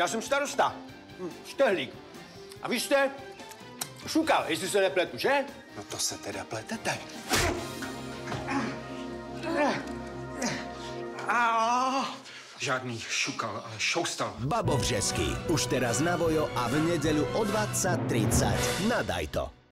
Já jsem starosta, štehlík. A vy jste Šukal, jestli se nepletu, že? No to se teda pletete. Žádný Šukal, ale Šoustal. Babovřesky, už teraz na Voyo a v neděli o 20:30 na Dajto.